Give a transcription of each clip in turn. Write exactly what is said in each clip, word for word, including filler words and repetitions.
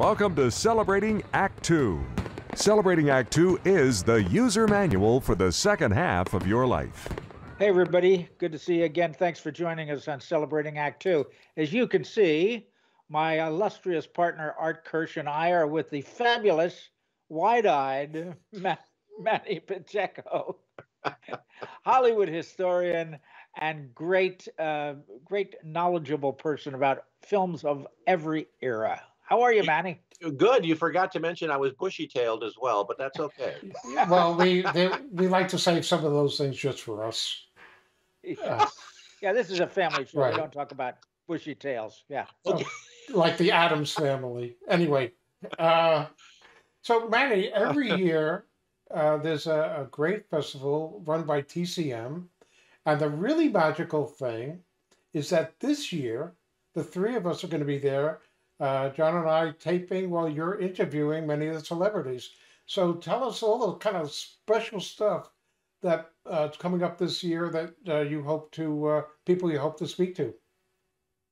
Welcome to Celebrating Act Two. Celebrating Act Two is the user manual for the second half of your life. Hey everybody, good to see you again. Thanks for joining us on Celebrating Act Two. As you can see, my illustrious partner Art Kirsch and I are with the fabulous, wide-eyed Manny Pacheco, Hollywood historian and great, uh, great knowledgeable person about films of every era. How are you, Manny? Good. You forgot to mention I was bushy-tailed as well, but that's okay. Well, we they, we like to save some of those things just for us. Uh, yeah, this is a family show. Right. We don't talk about bushy tails. Yeah, okay. Oh, like the Addams Family. Anyway, uh, so Manny, every year uh, there's a, a great festival run by T C M, and the really magical thing is that this year the three of us are going to be there. Uh, John and I taping while you're interviewing many of the celebrities. So tell us all the kind of special stuff that's uh, coming up this year that uh, you hope to, uh, people you hope to speak to.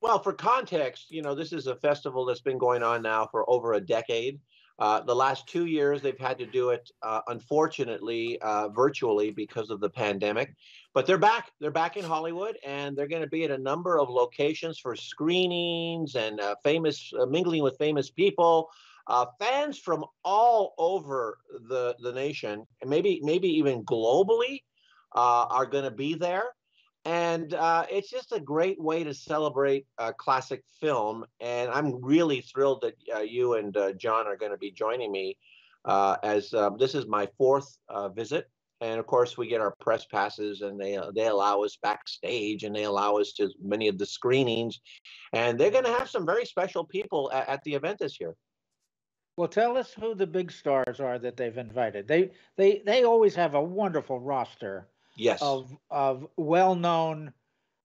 Well, for context, you know, this is a festival that's been going on now for over a decade. Uh, the last two years, they've had to do it, uh, unfortunately, uh, virtually because of the pandemic. But they're back. They're back in Hollywood, and they're going to be at a number of locations for screenings and uh, famous uh, mingling with famous people, uh, fans from all over the the nation, and maybe maybe even globally, uh, are going to be there. And uh, it's just a great way to celebrate a classic film. And I'm really thrilled that uh, you and uh, John are going to be joining me uh, as uh, this is my fourth uh, visit. And of course, we get our press passes and they, they allow us backstage and they allow us to many of the screenings. And they're going to have some very special people at, at the event this year. Well, tell us who the big stars are that they've invited. They, they, they always have a wonderful roster. Yes. Of, of well-known,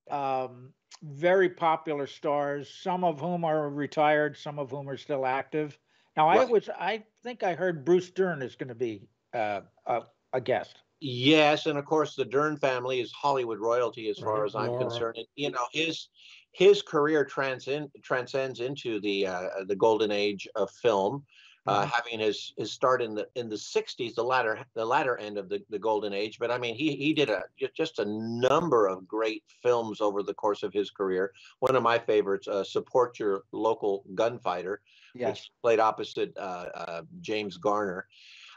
um, very popular stars, some of whom are retired, some of whom are still active. Now, right. I was, I think I heard Bruce Dern is going to be uh, a, a guest. Yes, and of course, the Dern family is Hollywood royalty, as far as I'm yeah. concerned. And, you know, his his career transcend, transcends into the uh, the golden age of film. Uh, having his his start in the in the sixties, the latter the latter end of the, the golden age, but I mean he he did a just a number of great films over the course of his career. One of my favorites, uh, "Support Your Local Gunfighter," yes. which played opposite uh, uh, James Garner.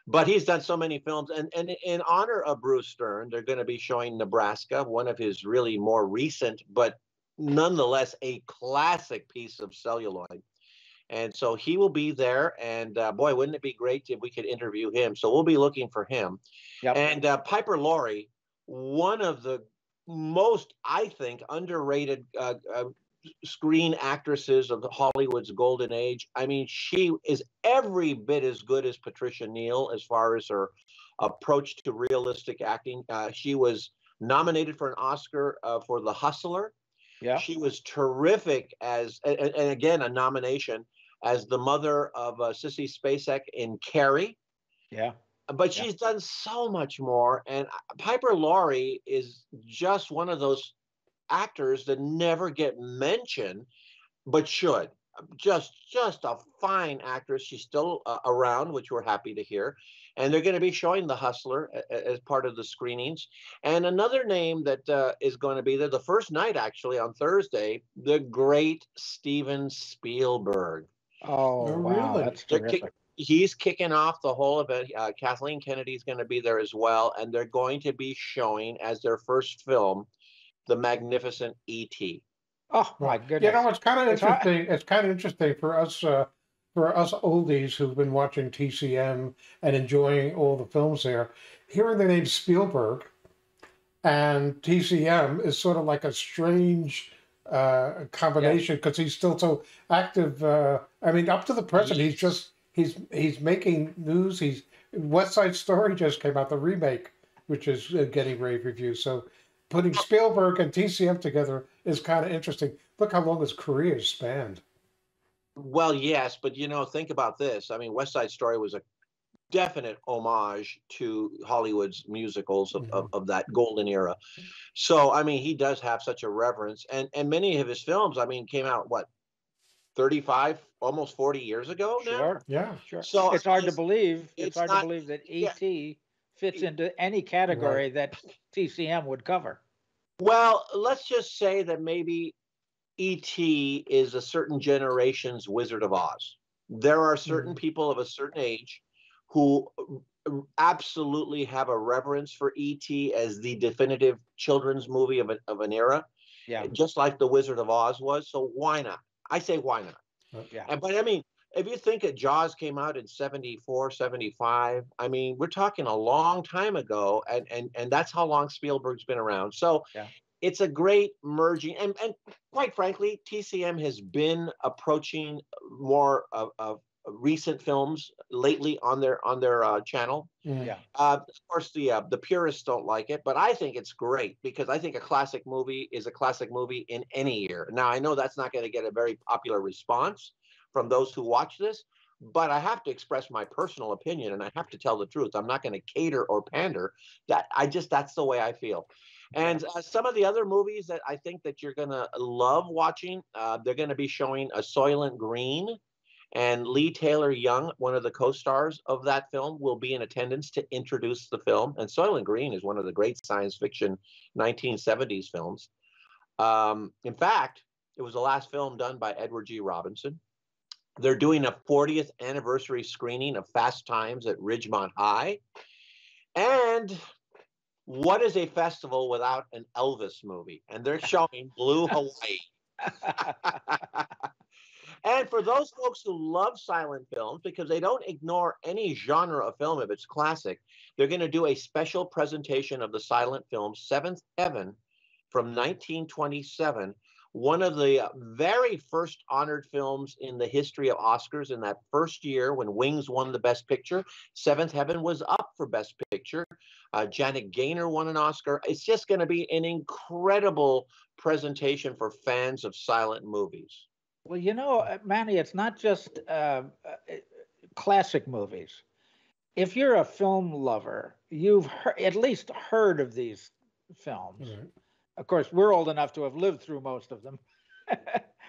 But he's done so many films, and and in honor of Bruce Dern, they're going to be showing Nebraska, one of his really more recent, but nonetheless a classic piece of celluloid. And so he will be there, and uh, boy, wouldn't it be great if we could interview him? So we'll be looking for him. Yep. And uh, Piper Laurie, one of the most, I think, underrated uh, uh, screen actresses of Hollywood's golden age. I mean, she is every bit as good as Patricia Neal as far as her approach to realistic acting. Uh, she was nominated for an Oscar uh, for The Hustler. Yeah. She was terrific as, and, and again, a nomination as the mother of uh, Sissy Spacek in Carrie. Yeah. But she's yeah. done so much more. And Piper Laurie is just one of those actors that never get mentioned, but should. Just, just a fine actress. She's still uh, around, which we're happy to hear. And they're going to be showing The Hustler as part of the screenings. And another name that uh, is going to be there, the first night actually on Thursday, the great Steven Spielberg. Oh, oh wow. Really? That's terrific. He's kicking off the whole event. Uh, Kathleen Kennedy's going to be there as well. And they're going to be showing as their first film, The Magnificent E T Oh, my goodness. You know, it's kind of interesting. It's, it's kind of interesting for us. Uh, For us oldies who've been watching T C M and enjoying all the films there, hearing the name Spielberg and T C M is sort of like a strange uh, combination because yeah. he's still so active. Uh, I mean, up to the present, he's just he's he's making news. He's West Side Story just came out, the remake, which is getting rave reviews. So putting Spielberg and T C M together is kind of interesting. Look how long his career spanned. Well, yes, but, you know, think about this. I mean, West Side Story was a definite homage to Hollywood's musicals of, mm-hmm. of, of that golden era. So, I mean, he does have such a reverence. And, and many of his films, I mean, came out, what, thirty-five, almost forty years ago now. Sure, yeah, sure. So it's hard it's, to believe. It's, it's hard not, to believe that E T yeah. fits into any category right. that T C M would cover. Well, let's just say that maybe E T is a certain generation's Wizard of Oz. There are certain mm-hmm. people of a certain age who absolutely have a reverence for E T as the definitive children's movie of, a, of an era. Yeah. Just like The Wizard of Oz was. So why not? I say why not? Yeah. And, but I mean, if you think that Jaws came out in seventy-four, seventy-five, I mean, we're talking a long time ago, and and and that's how long Spielberg's been around. So yeah. it's a great merging. And, and quite frankly, T C M has been approaching more of, of recent films lately on their on their uh, channel. Yeah. Uh, of course, the uh, the purists don't like it, but I think it's great, because I think a classic movie is a classic movie in any year. Now, I know that's not going to get a very popular response from those who watch this, but I have to express my personal opinion, and I have to tell the truth. I'm not going to cater or pander. That I just that's the way I feel. And uh, some of the other movies that I think that you're going to love watching, uh, they're going to be showing a Soylent Green. And Lee Taylor Young, one of the co-stars of that film, will be in attendance to introduce the film. And Soylent Green is one of the great science fiction nineteen seventies films. Um, in fact, it was the last film done by Edward G. Robinson. They're doing a fortieth anniversary screening of Fast Times at Ridgemont High. And what is a festival without an Elvis movie? And they're showing Blue Hawaii. And for those folks who love silent films, because they don't ignore any genre of film if it's classic, they're going to do a special presentation of the silent film Seventh Heaven from nineteen twenty-seven, one of the very first honored films in the history of Oscars. In that first year when Wings won the Best Picture, Seventh Heaven was up for Best Picture. Uh, Janet Gaynor won an Oscar. It's just going to be an incredible presentation for fans of silent movies. Well, you know, Manny, it's not just uh, classic movies. If you're a film lover, you've heard, at least heard of these films. Mm-hmm. Of course, we're old enough to have lived through most of them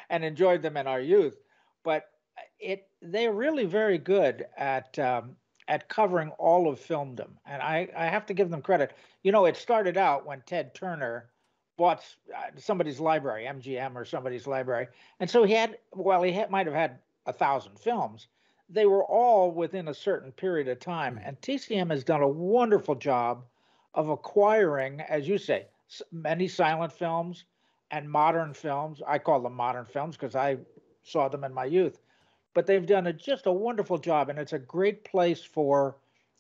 and enjoyed them in our youth. But it they're really very good at um, at covering all of filmdom. And I, I have to give them credit. You know, it started out when Ted Turner bought somebody's library, M G M or somebody's library. And so he had, well, he had, might have had a thousand films. They were all within a certain period of time. And T C M has done a wonderful job of acquiring, as you say, many silent films and modern films. I call them modern films because I saw them in my youth. But they've done a, just a wonderful job, and it's a great place for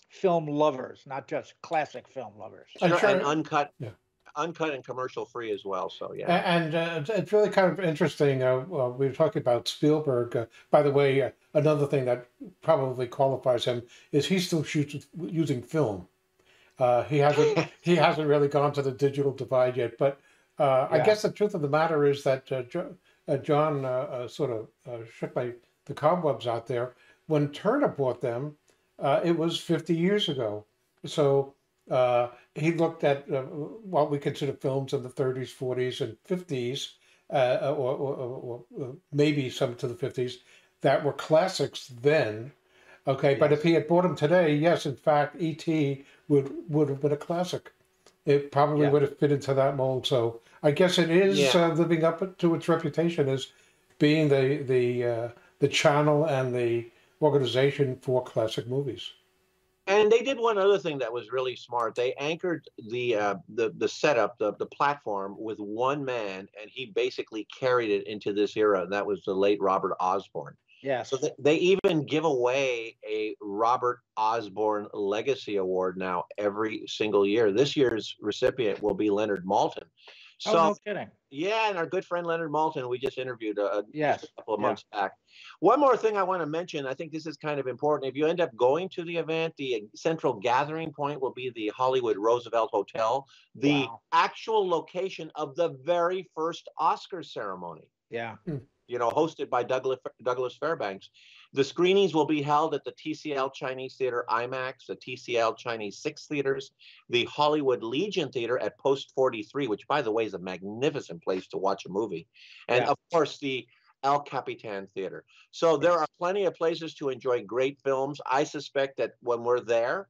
film lovers, not just classic film lovers. And, and uncut. Yeah. Uncut and commercial free as well. So, yeah. And uh, it's really kind of interesting. Uh, well, we were talking about Spielberg. Uh, by the way, uh, another thing that probably qualifies him is he still shoots using film. Uh, he hasn't he hasn't really gone to the digital divide yet. But uh, yeah. I guess the truth of the matter is that uh, jo uh, John uh, uh, sort of uh, shook my, the cobwebs out there. When Turner bought them, uh, it was fifty years ago. So... Uh, he looked at uh, what we consider films in the thirties, forties, and fifties, uh, or, or, or maybe some to the fifties, that were classics then. Okay, yes. But if he had bought them today, yes, in fact, E T would would have been a classic. It probably yeah. would have fit into that mold. So I guess it is yeah. uh, living up to its reputation as being the the uh, the channel and the organization for classic movies. And they did one other thing that was really smart. They anchored the uh, the the setup, the the platform, with one man, and he basically carried it into this era. And that was the late Robert Osborne. Yeah. So th they even give away a Robert Osborne Legacy Award now every single year. This year's recipient will be Leonard Maltin. So, oh, no kidding. Yeah, and our good friend Leonard Maltin, we just interviewed uh, yes. just a couple of yeah. months back. One more thing I want to mention, I think this is kind of important. If you end up going to the event, the central gathering point will be the Hollywood Roosevelt Hotel, the wow. actual location of the very first Oscar ceremony. Yeah. Mm. You know, hosted by Douglas, Douglas Fairbanks. The screenings will be held at the T C L Chinese Theater IMAX, the T C L Chinese Six Theaters, the Hollywood Legion Theater at Post forty-three, which, by the way, is a magnificent place to watch a movie. And, yeah. of course, the El Capitan Theater. So there are plenty of places to enjoy great films. I suspect that when we're there,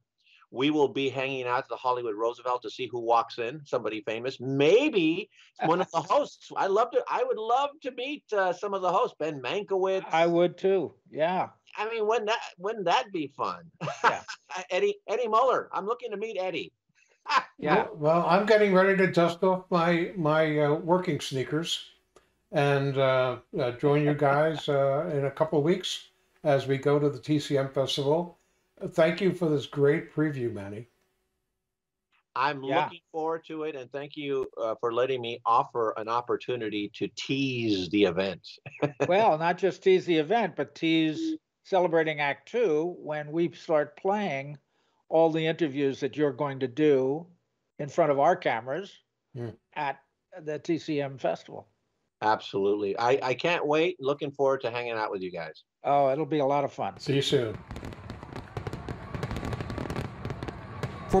we will be hanging out at the Hollywood Roosevelt to see who walks in, somebody famous, maybe one of the hosts. I love to. I would love to meet uh, some of the hosts, Ben Mankiewicz. I would too. Yeah. I mean, wouldn't that wouldn't that be fun? Yeah. Eddie Eddie Mueller. I'm looking to meet Eddie. Yeah. Well, I'm getting ready to dust off my my uh, working sneakers, and uh, uh, join you guys uh, in a couple of weeks as we go to the T C M Festival. Thank you for this great preview, Manny. I'm yeah. looking forward to it, and thank you uh, for letting me offer an opportunity to tease the event. Well, not just tease the event, but tease Celebrating Act Two when we start playing all the interviews that you're going to do in front of our cameras mm. at the T C M Festival. Absolutely. I, I can't wait. Looking forward to hanging out with you guys. Oh, it'll be a lot of fun. See you soon. For